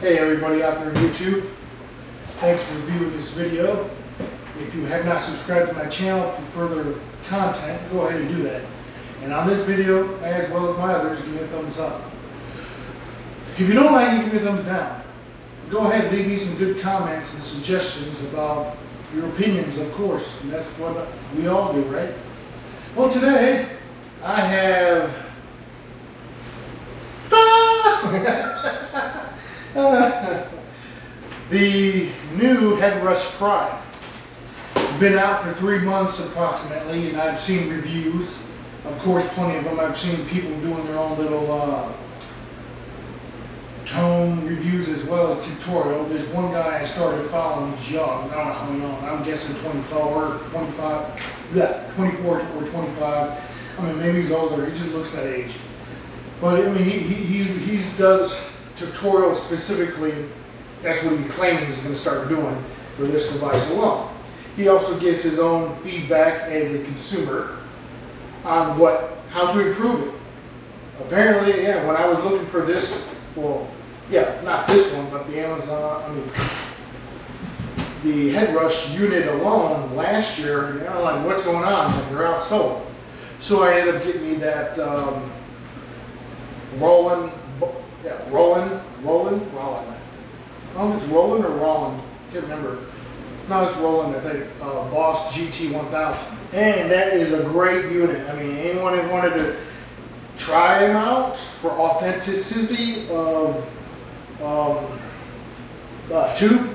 Hey everybody out there on YouTube, thanks for viewing this video. If you have not subscribed to my channel for further content, go ahead and do that. And on this video, as well as my others, give me a thumbs up. If you don't like it, give me a thumbs down. Go ahead and leave me some good comments and suggestions about your opinions, of course. And that's what we all do, right? Well, today, I have... the new Headrush Prime. It's been out for 3 months approximately, and I've seen reviews. Of course, plenty of them. I've seen people doing their own little tone reviews as well as tutorial. There's one guy I started following, he's young, I don't know how young, I'm guessing 24 or 25. I mean, maybe he's older, he just looks that age. But I mean, he does tutorials specifically, that's what he's claiming he's going to start doing for this device alone. He also gets his own feedback as a consumer on how to improve it. Apparently, yeah, when I was looking for this, well, yeah, not this one, but the Amazon, I mean, the Headrush unit alone last year, you know, like, what's going on? Like, they're outsold. So I ended up getting me that Roland. I don't know if it's Roland or Roland, can't remember. No, it's Roland, I think, Boss GT1000. And that is a great unit. I mean, anyone that wanted to try them out for authenticity of tube,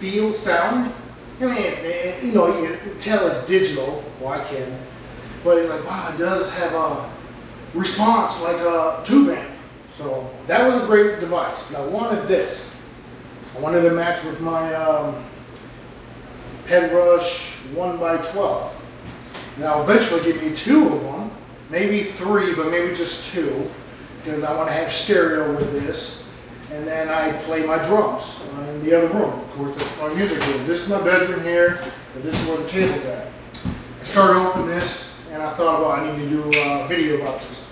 feel, sound. I mean, you know, you can tell it's digital. Well, I can. But it's like, wow, it does have a response like a tube amp. So that was a great device. But I wanted this. I wanted to match with my Headrush 1x12. Now, eventually give me two of them. Maybe three, but maybe just two, because I want to have stereo with this, and then I play my drums in the other room. Of course, that's my music room. This is my bedroom here, and this is where the table's at. I started opening this, and I thought, well, I need to do a video about this.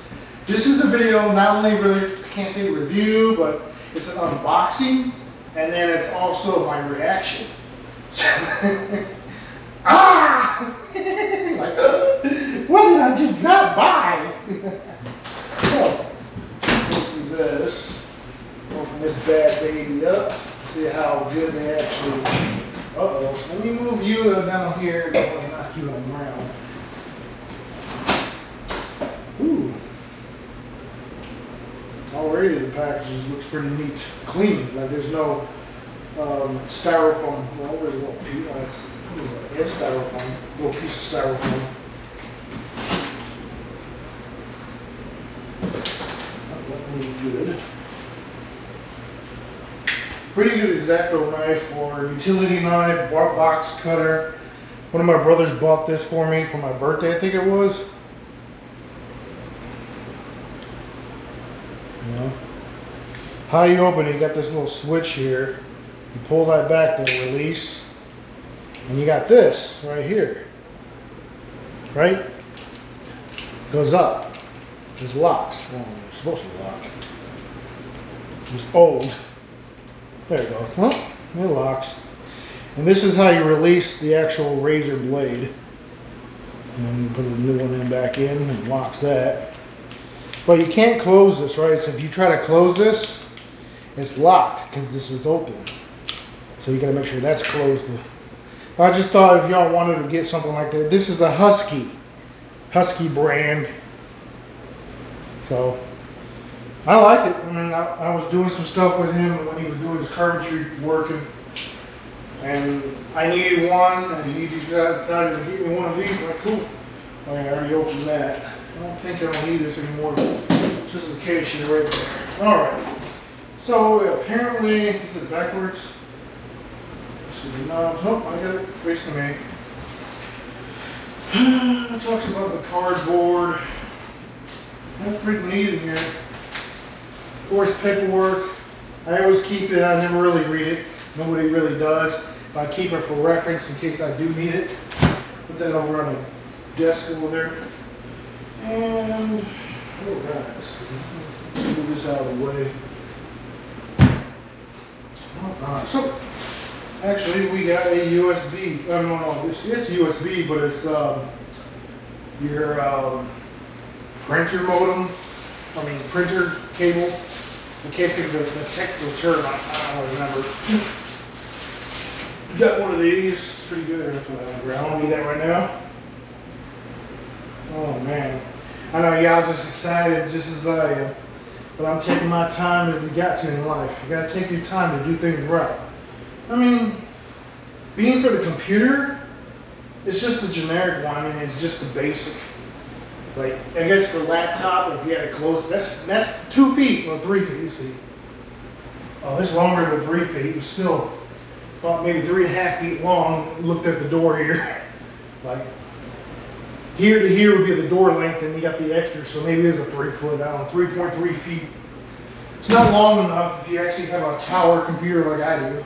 This is a video, not only really, I can't say review, but it's an unboxing, and then it's also my reaction. Ah! Like, what did I just not buy? So, do this. Open this bad baby up. See how good they actually. Uh-oh. Let me move you down here. Before I knock you on the ground. Ooh. Already the package looks pretty neat, clean. Like there's no styrofoam. Well, there's a little piece. What is that? It's styrofoam. A little piece of styrofoam. Good. Pretty good X-Acto knife or utility knife, box cutter. One of my brothers bought this for me for my birthday, I think it was. Yeah. How you open it, you got this little switch here. You pull that back to release. And you got this right here. Right? Goes up. Just locks. Well, it's supposed to be locked. It's old. There it goes. Well, it locks. And this is how you release the actual razor blade. And then you put a new one in back in and locks that. But you can't close this, right? So if you try to close this, it's locked because this is open. So you got to make sure that's closed. I just thought if y'all wanted to get something like that, this is a Husky brand. So, I like it. I mean, I was doing some stuff with him when he was doing his carpentry work, and I needed one, and he decided to get me one of these. I'm like, cool. I already opened that. I don't think I don't need this anymore, just in case you're right there. Alright, so apparently, is it backwards? This is not, nope, I got it facing me. It talks about the cardboard. That's pretty neat in here. Of course, paperwork. I always keep it. I never really read it. Nobody really does. But I keep it for reference in case I do need it. Put that over on desk over there. And all right, let's move this out of the way. All right, so actually we got a USB. I don't know. It's USB, but it's your printer modem. I mean printer cable. I can't think of the technical term. I don't remember. You got one of these, it's pretty good. I don't need that right now. Oh man, I know y'all just excited just as I am, but I'm taking my time as we got to in life. You gotta take your time to do things right. I mean, being for the computer, it's just a generic one. I mean, it's just the basic. Like I guess for laptop, if you had a close, that's 2 feet or 3 feet. You see, oh, it's longer than 3 feet, but still. About maybe 3.5 feet long, looked at the door here. Like, here to here would be the door length, and you got the extra, so maybe it's a 3 foot, I don't know, 3.3 feet. It's not long enough if you actually have a tower computer like I do.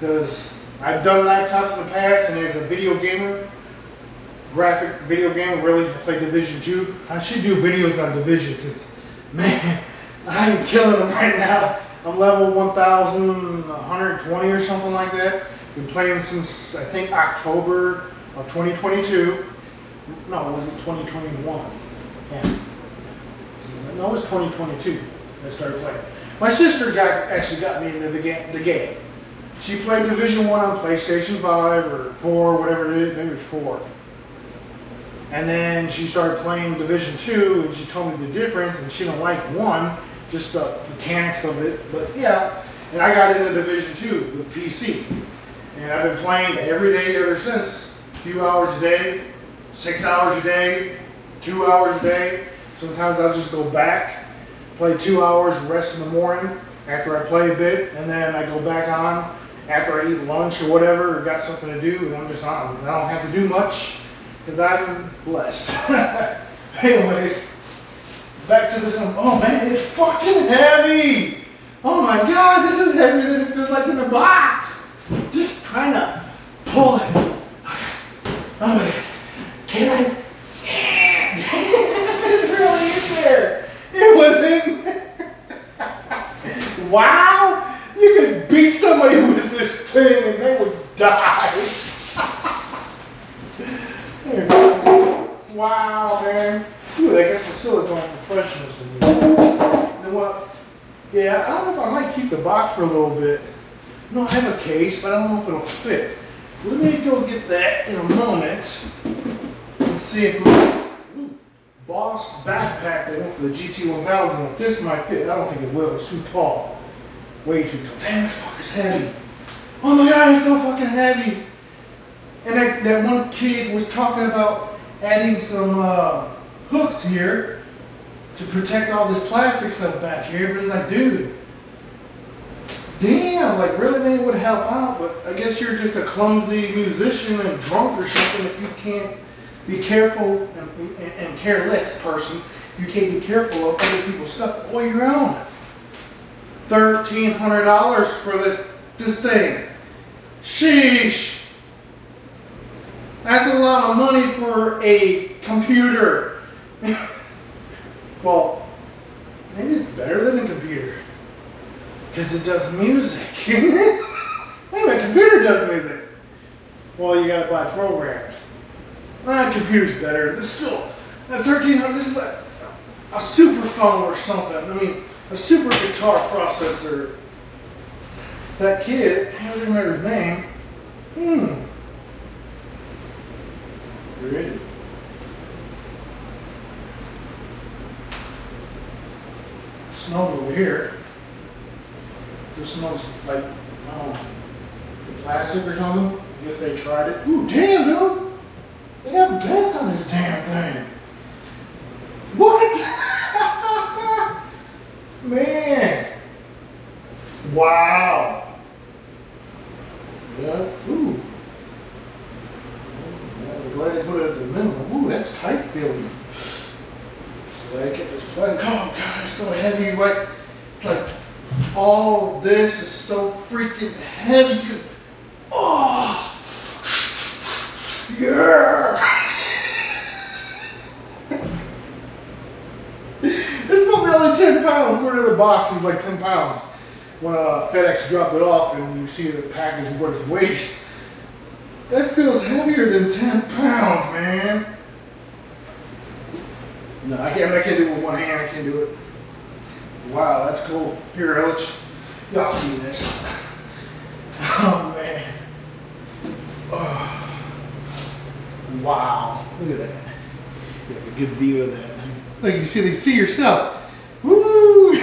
Because I've done laptops in the past, and as a video gamer, graphic video gamer, really, I play Division 2. I should do videos on Division, because, man, I'm killing them right now. I'm level 1,120 or something like that. Been playing since, I think, October of 2022. No, was it 2021? Yeah. No, it was 2022 I started playing. My sister actually got me into the game. She played Division 1 on PlayStation 5 or 4, whatever it is. Maybe it was 4. And then she started playing Division 2, and she told me the difference, and she didn't like 1. Just the mechanics of it, but yeah. And I got into Division 2 with PC. And I've been playing every day ever since. A few hours a day, 6 hours a day, 2 hours a day. Sometimes I'll just go back, play 2 hours, rest in the morning after I play a bit, and then I go back on after I eat lunch or whatever, or got something to do, and I'm just on. I don't have to do much, because I'm blessed. Anyways. Back to this one. Oh man, it's fucking heavy! Oh my god, this is heavier than it feels like in the box! Just trying to pull it. Oh my god. Can I? It really is there! It was in there! Wow! You could beat somebody with this thing and they would die! There you go. Wow, man. Ooh, I got some silicone freshness in here. You know what? Yeah, I don't know if I might keep the box for a little bit. No, I have a case, but I don't know if it'll fit. Let me go get that in a moment and see if my Boss backpack that went for the GT1000, like this might fit. I don't think it will. It's too tall. Way too tall. Damn, that fucker's heavy. Oh my god, it's so fucking heavy. And that one kid was talking about adding some hooks here to protect all this plastic stuff back here, but it's like, dude, damn, like really they would help out, but I guess you're just a clumsy musician and drunk or something if you can't be careful and careless person. You can't be careful of other people's stuff or your own. $1,300 for this thing. Sheesh. That's a lot of money for a computer. Well, maybe it's better than a computer because it does music. Wait, my computer does music. Well, you gotta buy programs. My computer's better. There's still a 1300. This is like a super phone or something. I mean, a super guitar processor. That kid, I don't remember his name. Really? Snow over here. Just smells like, I don't know, the plastic or something. I guess they tried it. Ooh, damn, dude! They got vents on this damn thing. What? Man. Wow. Yeah. Ooh. I'm glad they put it at the minimum. Ooh, that's tight feeling. I get this plug. Oh god, it's so heavy. Right? It's like all this is so freaking heavy. Oh, yeah. box, he's like 10 pounds. When FedEx dropped it off and you see the package what its waist, that feels heavier than 10 pounds, man. No, I can't do it with one hand, I can't do it. Wow, that's cool. Here, Ellich, y'all see this. Oh, man. Oh. Wow, look at that. You have a good view of that. Look, you see, they see yourself. Woo!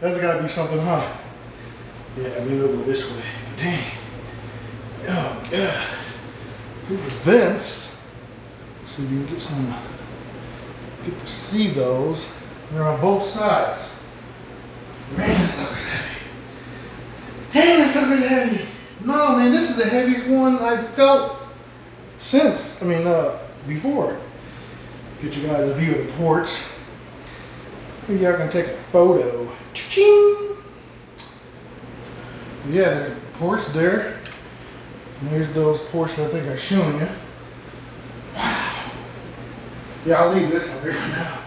That's gotta be something, huh? Yeah, maybe I'll go this way. Dang. Oh, God. These vents. So you can get some, get to see those. They're on both sides. Man, this sucker's heavy. Damn, this sucker's heavy. No, man, this is the heaviest one I've felt since, before. Get you guys a view of the ports. Maybe y'all can take a photo. Cha-ching! Yeah, there's ports there. And there's those ports that I think I've shown you. Wow. Yeah, I'll leave this up here for now.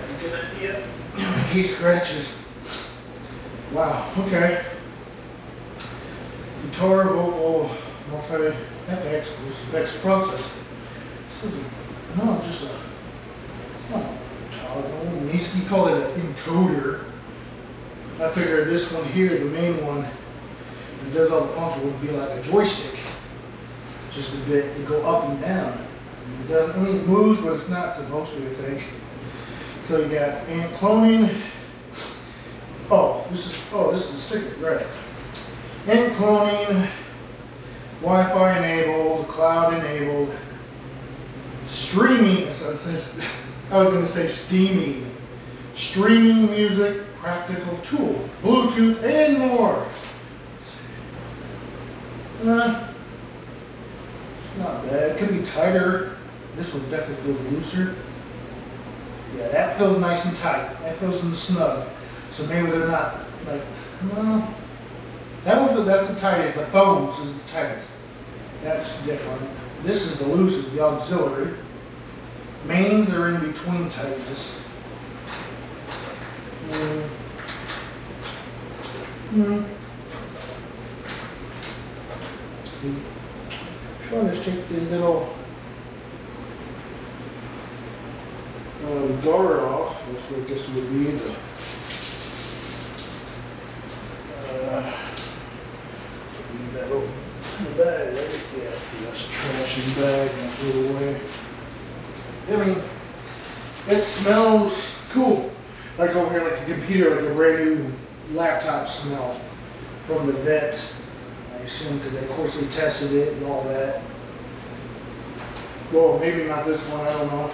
That's a good idea. My key scratches. Wow, okay. Guitar, vocal, multi FX, which is FX processor. No, it's just a, it's not a toggle. You call it an encoder. I figured this one here, the main one, that does all the function, would be like a joystick. Just a bit, you go up and down. It doesn't, it moves, but it's not supposed to, I think. So you got amp cloning. Oh, this is the sticker, right? Amp cloning, Wi-Fi enabled, cloud enabled. Streaming, so it says, I was going to say steaming. Streaming music, practical tool, Bluetooth, and more. It's not bad. It could be tighter. This one definitely feels looser. Yeah, that feels nice and tight. That feels snug. So maybe they're not like, well, that one feels, that's the tightest. The phones is the tightest. That's different. This is the loosest, the auxiliary. Mains are in between tightness. Sure, let's take the little guard off, which I guess would be the metal. The bag, right? Yeah, that's trash in the bag and I threw it away. I mean, it smells cool. Like over here, like a computer, like a brand new laptop smell from the vet. I assume because of course they tested it and all that. Well, maybe not this one, I don't know. I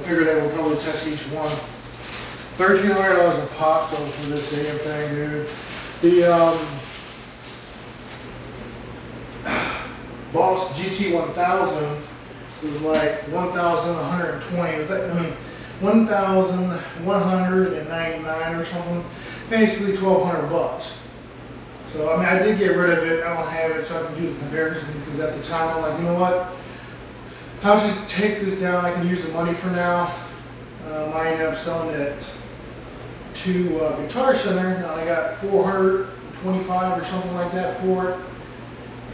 figured they will probably test each one. $1,300 a pop though for this damn thing, dude. The Boss GT1000 was like 1,120. Was that, 1,199 or something. Basically $1,200 bucks. So I did get rid of it. I don't have it, so I can do the comparison because at the time I'm like, you know what? I'll just take this down. I can use the money for now. I ended up selling it to Guitar Center, and I got $425 or something like that for it.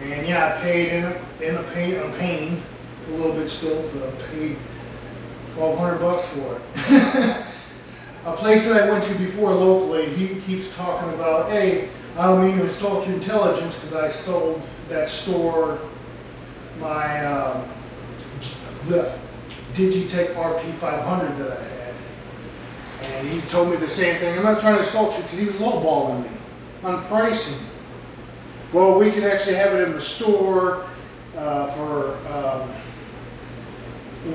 And yeah, I paid I'm paying a little bit still, but I paid $1,200 for it. A place that I went to before locally, he keeps talking about, hey, I don't mean to insult your intelligence because I sold that store my the Digitech RP500 that I had, and he told me the same thing. I'm not trying to insult you because he was lowballing me on pricing. Well, we could actually have it in the store for,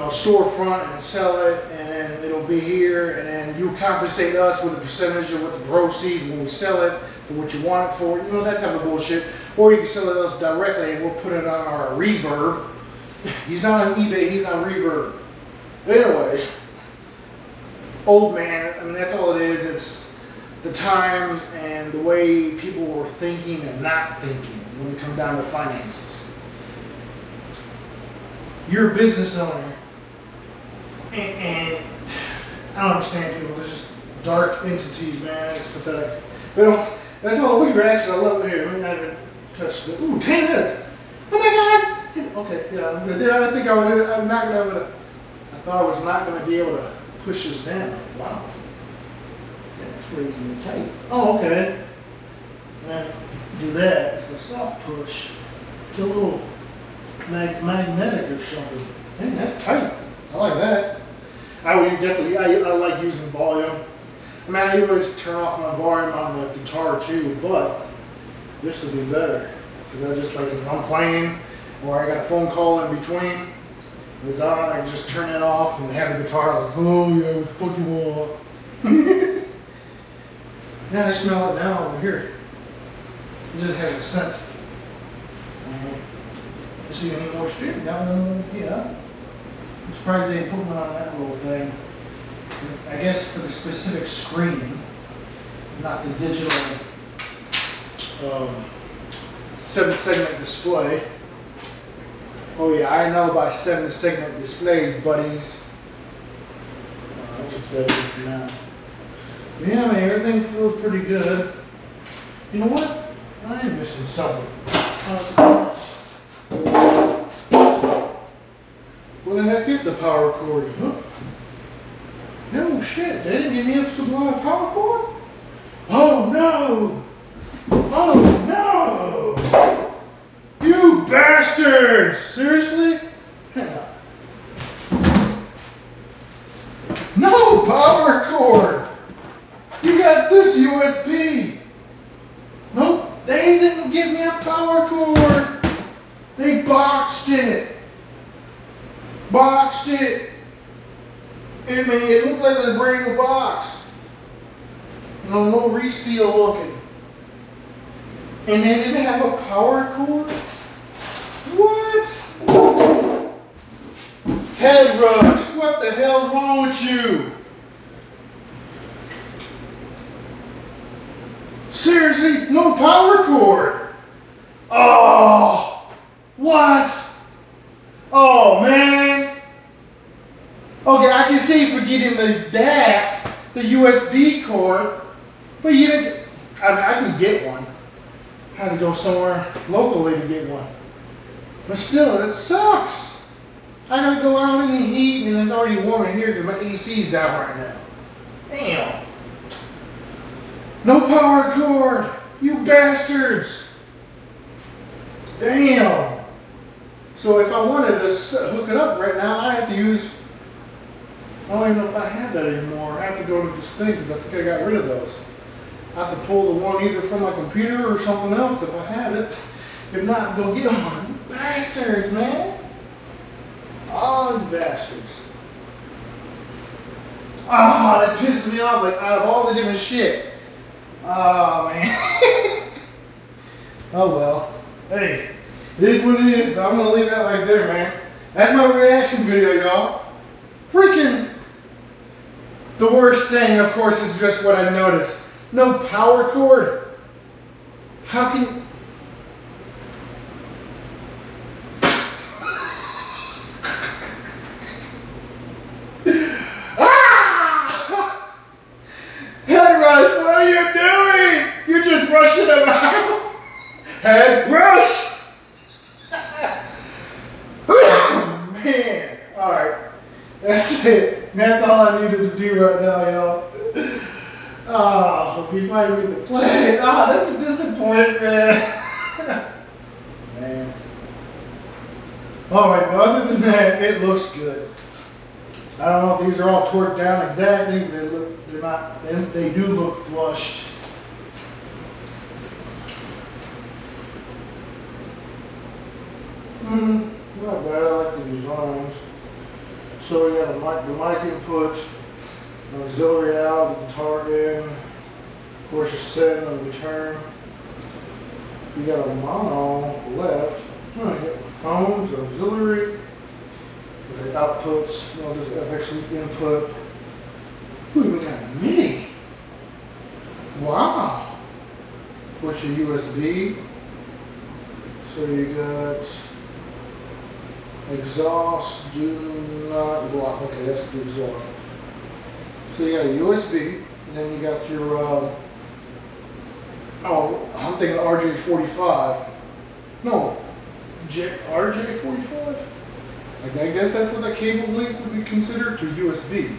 storefront and sell it, and then it'll be here, and then you compensate us with a percentage of what the proceeds when we sell it for what you want it for, that type of bullshit. Or you can sell it to us directly, and we'll put it on our Reverb. He's not on eBay, he's on Reverb. Anyways, old man, that's all it is. It's the times and the way people were thinking and not thinking when it comes down to finances. You're a business owner, and I don't understand people. They're just dark entities, man. It's pathetic. They don't. That's all we reaction. I love it here. We haven't touched the. Ooh, 10 minutes. Oh my God. Okay, yeah. I think I was. I'm not gonna. I thought I was not gonna be able to push this down. Wow. That freaking tight. Oh, okay. And do that. It's a soft push. It's a little magnetic or something. Man, that's tight. I like that. I would definitely. I like using volume. I mean, I always turn off my volume on the guitar too, but this would be better because I just like if I'm playing or I got a phone call in between, it's on. I can just turn it off and have the guitar like, oh yeah, what the fuck you want? Now I smell it now over here. It just has a scent. You see any more stream? Yeah. I'm surprised they put one on that little thing. I guess for the specific screen, not the digital 7-segment display. Oh yeah, I know about 7-segment displays, buddies. I'll just play this now. Yeah, I mean, everything feels pretty good. You know what? I am missing something. Where the heck is the power cord? Huh? No shit, they didn't give me a supply of power cord? Oh no! Oh no! You bastards! Seriously? Hang on. No power cord! You got this USB! Nope, they didn't give me a power cord! They boxed it! Boxed it! I mean, it looked like a brand new box. You know, no reseal looking. And they didn't have a power cord? What? Headrush, what the hell's wrong with you? Seriously, no power cord. Oh, what? Oh, man. Okay, I can see for getting the USB cord, but you didn't. I mean, I can get one. I had to go somewhere locally to get one. But still, it sucks. I gotta go out in the heat, and it's already warm in here because my AC's down right now. Damn. No power cord, you bastards. Damn. So if I wanted to hook it up right now, I have to use. I don't even know if I have that anymore. I have to go to this thing because I think I got rid of those. I have to pull the one either from my computer or something else if I have it. If not, go get one. You bastards, man. Oh, you bastards. Ah, oh, that pissed me off. Like, out of all the different shit. Oh, man. Oh, well. Hey, it is what it is, but I'm going to leave that right there, man. That's my reaction video, y'all. Freaking the worst thing, of course, is just what I noticed. No power cord. How can... Ah! Headrush, what are you doing? You're just rushing about. Headrush! Oh, man. All right. That's it. That's all I needed to do right now, y'all. Oh, we finally get to play. Ah, oh, that's a disappointment, man. Man. All right, but other than that, it looks good. I don't know if these are all torqued down exactly, but they look, they're not, they do look flushed. Not bad, I like the designs. So we got the mic input, an auxiliary out, the guitar in, of course a set and a return. You got a mono left. I got my phones, auxiliary, the outputs, you know, this FX input. Ooh, we got a MIDI. Wow. Of course your USB. So you got exhaust, do not block. Okay, that's the exhaust. So you got a USB, And then you got your, oh, I'm thinking RJ45. No, RJ45? I guess that's what that cable link would be considered to USB.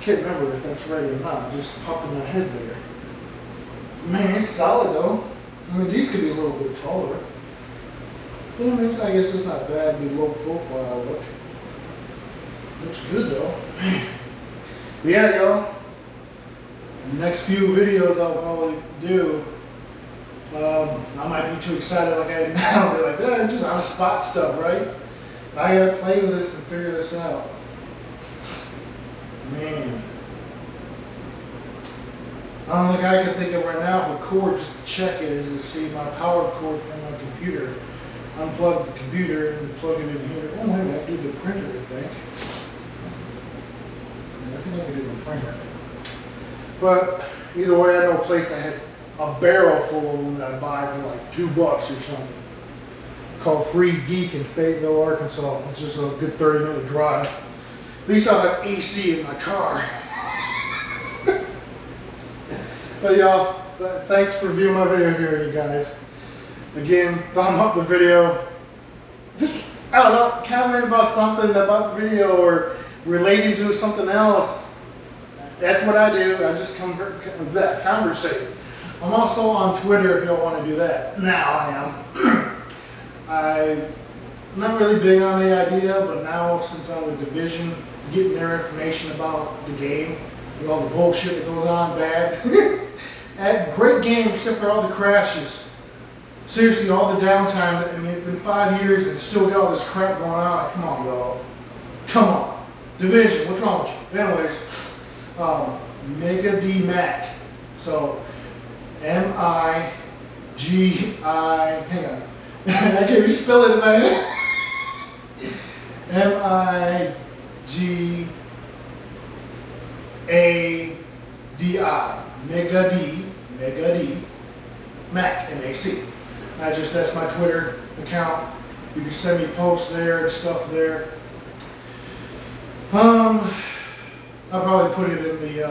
Can't remember if that's right or not. Just popped in my head there. Man, it's solid though. I mean, these could be a little bit taller. But I guess it's not bad. It'd be low profile look. Looks good though. But yeah, y'all. Next few videos I'll probably do. I might be too excited like I am now. Be like, yeah, just out of spot stuff, right? I gotta play with this and figure this out. Man. I don't think I can think of right now for cord, just to check it, is to see my power cord from my computer. Unplug the computer and plug it in here. Oh, maybe I can do the printer, I think. Yeah, I think I can do the printer. But either way, I know a place that has a barrel full of them that I buy for like $2 or something. Called Free Geek in Fayetteville, Arkansas. It's just a good 30-minute drive. At least I'll have AC in my car. But y'all, thanks for viewing my video here, you guys. Again, thumb up the video. Just, I don't know, comment about something about the video or relating to something else. That's what I do. I just conversate. I'm also on Twitter if y'all want to do that. Now I am. I'm not really big on the idea, but now since I'm with Division, getting their information about the game, with all the bullshit that goes on, bad. Great game, except for all the crashes. Seriously, all the downtime. I mean, it's been 5 years and still got all this crap going on. Like, come on, y'all. Come on. Division, what's wrong with you? Anyways, Mega D-Mac. So, M-I-G-I, hang on. I can't even spell it in my head. M-I-G-A-D-I. Mega D. Mac, M-A-C. That's my Twitter account. You can send me posts there and stuff there. I'll probably put it in the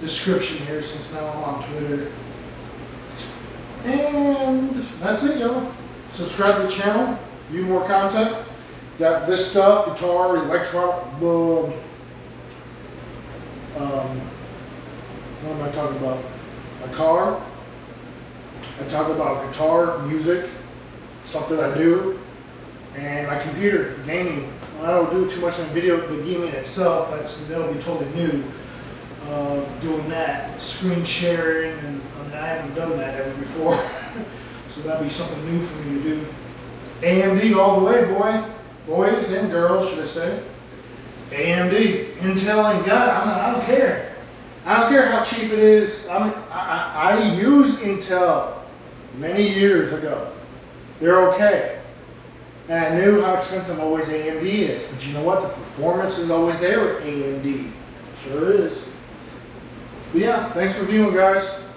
description here since now I'm on Twitter. And that's it, y'all. Subscribe to the channel, view more content. Got this stuff, guitar, electro, what am I talking about? My car. I talk about guitar, music, stuff that I do, and my computer, gaming. I don't do too much on video, the gaming itself, that'll be totally new. Doing that, screen sharing, and I haven't done that ever before. So that'd be something new for me to do. AMD all the way, boys and girls, should I say. AMD, Intel and God, I don't care. I don't care how cheap it is. I used Intel many years ago. They're okay. And I knew how expensive always AMD is, but you know what? The performance is always there with AMD. Sure is. But yeah, thanks for viewing, guys.